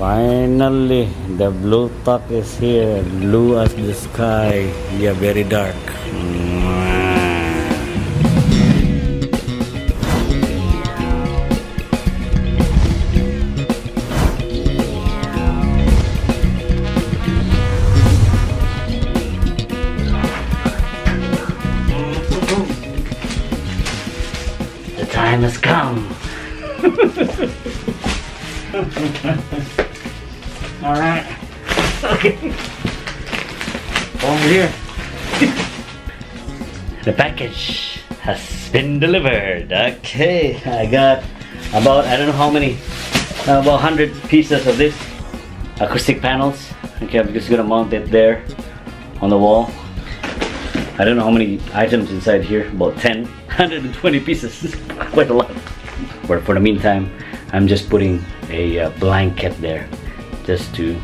Finally, the Blu Tack is here, blue as the sky, yeah, very dark. The time has come. All right. Okay. Over here. The package has been delivered. Okay, I got about I don't know how many, about 100 pieces of this acoustic panels. Okay, I'm just gonna mount it there on the wall. I don't know how many items inside here. About 10, 120 pieces. Quite a lot. But for the meantime, I'm just putting a blanket there, just to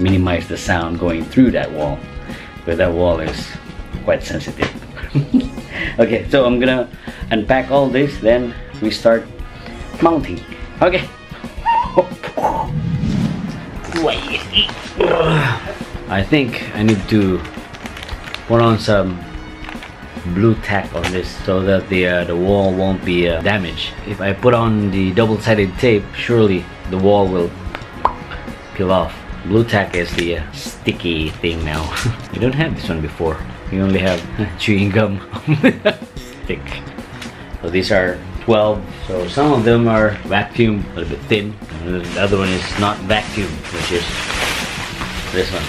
minimize the sound going through that wall, because that wall is quite sensitive. Okay, so I'm gonna unpack all this, then we start mounting. Okay. I think I need to put on some Blu Tack on this so that the wall won't be damaged. If I put on the double-sided tape, surely the wall will peel off. Blu Tack is the sticky thing now. We don't have this one before. We only have chewing gum stick. So these are 12. So some of them are vacuum, a little bit thin. And the other one is not vacuum, which is this one.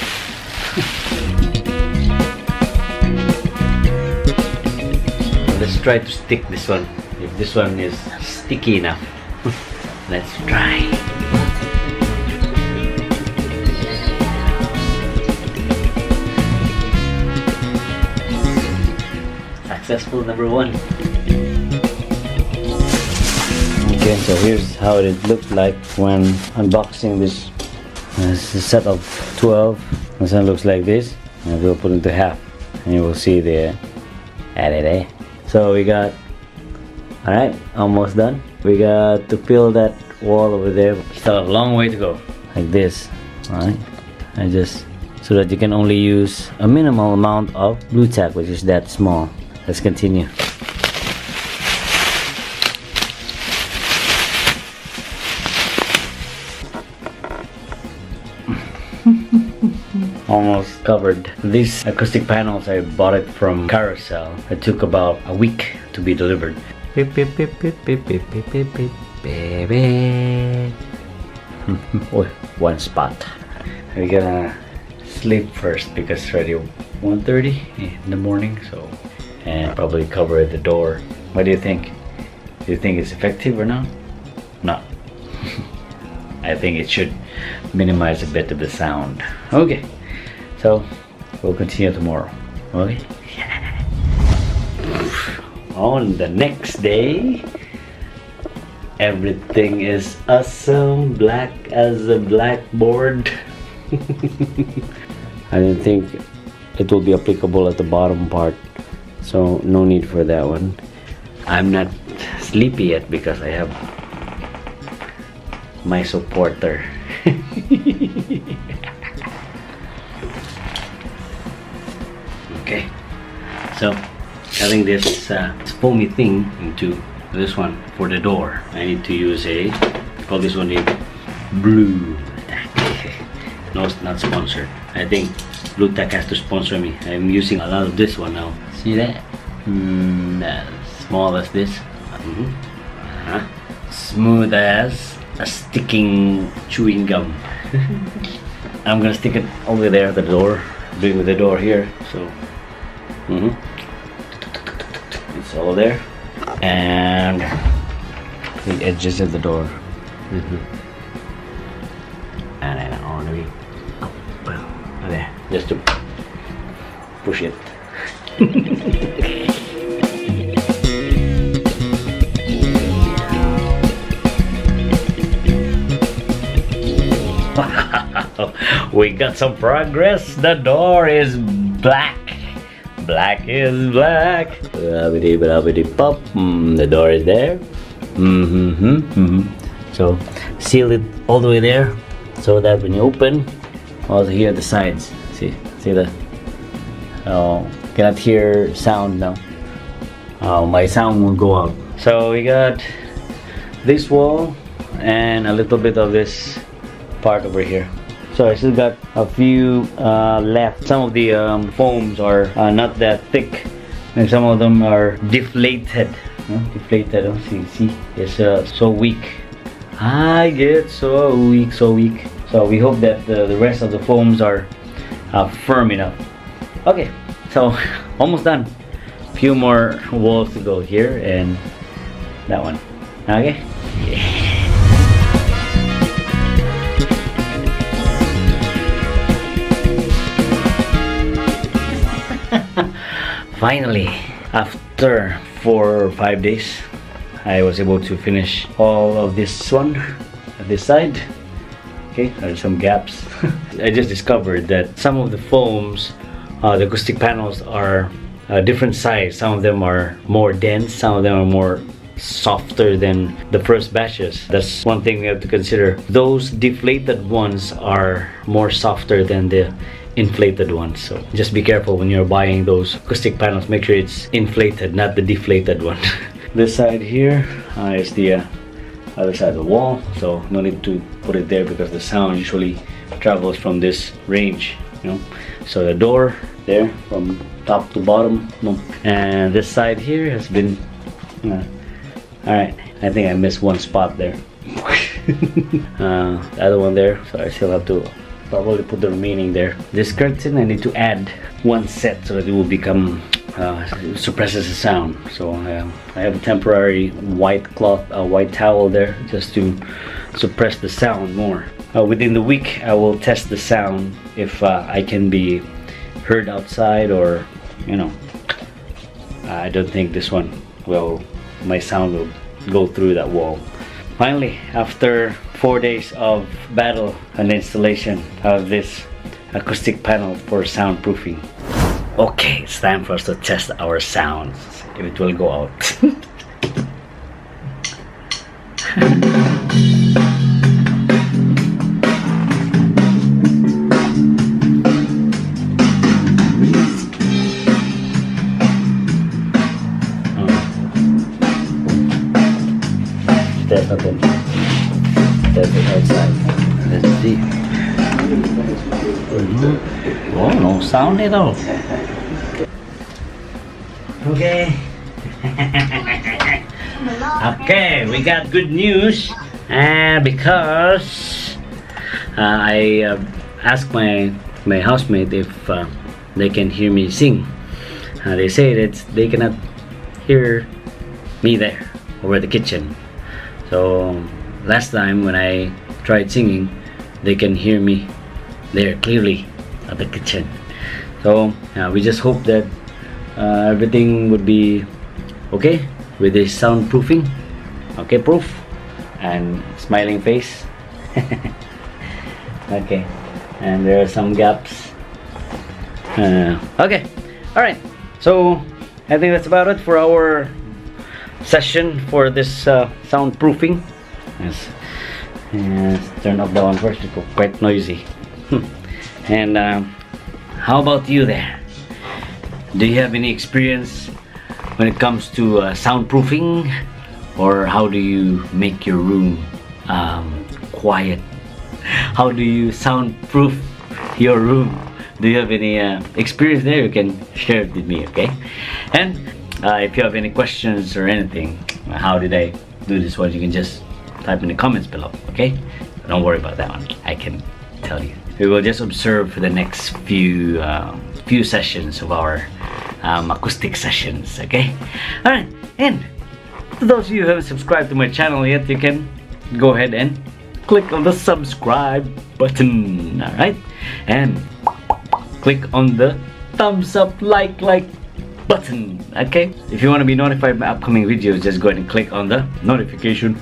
Let's try to stick this one. If this one is sticky enough, let's try. Successful number one. Okay, so here's how it looked like when unboxing this. This is a set of 12. This one looks like this, and we'll put it into half, and you will see the added. So we got, all right, almost done. We got to peel that wall over there. Still have a long way to go. Like this, all right. I just so that you can only use a minimal amount of Blu Tack, which is that small. Let's continue. Almost covered. These acoustic panels, I bought it from Carousel. It took about a week to be delivered. One spot. We're gonna sleep first because it's already 1:30 in the morning, so. And probably cover the door. What do you think? Do you think it's effective or not? No. I think it should minimize a bit of the sound. Okay, so we'll continue tomorrow. Okay. Yeah. On the next day, everything is awesome, black as a blackboard. I didn't think it will be applicable at the bottom part, so no need for that one. I'm not sleepy yet because I have my supporter. Okay, so cutting this foamy thing into this one for the door. I need to use a, call this one a Blu Tack. No, it's not sponsored. I think Blu Tack has to sponsor me. I'm using a lot of this one now. See that? Small as this. Smooth as a sticking chewing gum. I'm gonna stick it over there at the door. Bring the door here. So, it's all there. And the edges of the door. And then on the way. There, just to push it. Wow, we got some progress. The door is black. Black is black. The door is there. So seal it all the way there. so that when you open, also hear the sides. See the, cannot hear sound now. My sound will go out. So we got this wall and a little bit of this part over here. So I still got a few left. Some of the foams are not that thick, and some of them are deflated. Deflated, oh, see, it's so weak. I get so weak, so weak. So we hope that the rest of the foams are firm enough. Okay, so almost done. Few more walls to go here and that one. Okay. Yeah. Finally, after 4 or 5 days, I was able to finish all of this one at this side. Okay, there's some gaps. I just discovered that some of the foams, the acoustic panels are a different size. Some of them are more dense, some of them are more softer than the first batches. That's one thing we have to consider. Those deflated ones are more softer than the inflated ones, so just be careful when you're buying those acoustic panels. Make sure it's inflated, not the deflated one. This side here is the other side of the wall, so no need to put it there because the sound usually travels from this range, you know. So the door there from top to bottom, and this side here has been all right. I think I missed one spot there. The other one there, so I still have to probably put the remaining there. This curtain, I need to add one set so that it will become suppresses the sound. So I have a temporary white cloth, a white towel there, just to suppress the sound more. Within the week, I will test the sound if I can be heard outside, or you know, I don't think this one will. My sound will go through that wall. Finally, after 4 days of battle and installation of this acoustic panel for soundproofing. Okay, it's time for us to test our sounds, if it will go out. That's not it. That's the outside. Let's see. Oh, no sound at all. Okay. Okay, we got good news, because I asked my housemate if they can hear me sing. They say that they cannot hear me there over the kitchen. So last time when I tried singing, they can hear me there clearly at the kitchen. So we just hope that everything would be okay with the soundproofing. Okay, proof and smiling face. Okay, and there are some gaps. Okay, alright, so I think that's about it for our session for this soundproofing. Yes. Let's turn off that one first, it's quite noisy. And how about you there? Do you have any experience when it comes to soundproofing? Or how do you make your room quiet? How do you soundproof your room? Do you have any experience there? You can share it with me, okay? And if you have any questions or anything, how did I do this one, you can just type in the comments below, okay? Don't worry about that one, I can tell you. We will just observe for the next few few sessions of our acoustic sessions, okay? Alright, and to those of you who haven't subscribed to my channel yet, you can go ahead and click on the subscribe button, alright? And click on the thumbs up, like button, okay? If you want to be notified by upcoming videos, just go ahead and click on the notification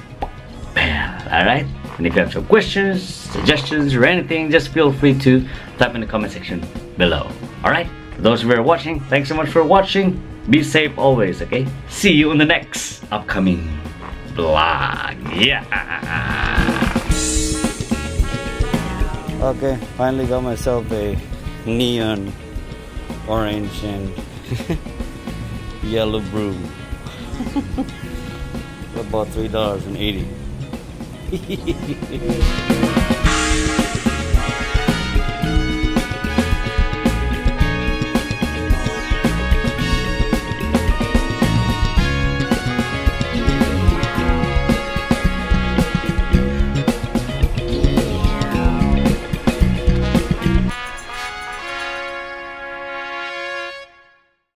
bell, alright? And if you have some questions, suggestions, or anything, just feel free to type in the comment section below, alright? For those who are watching, thanks so much for watching. Be safe always, okay? See you in the next upcoming vlog. Yeah! Okay, finally got myself a neon orange and yellow brew. About $3.80.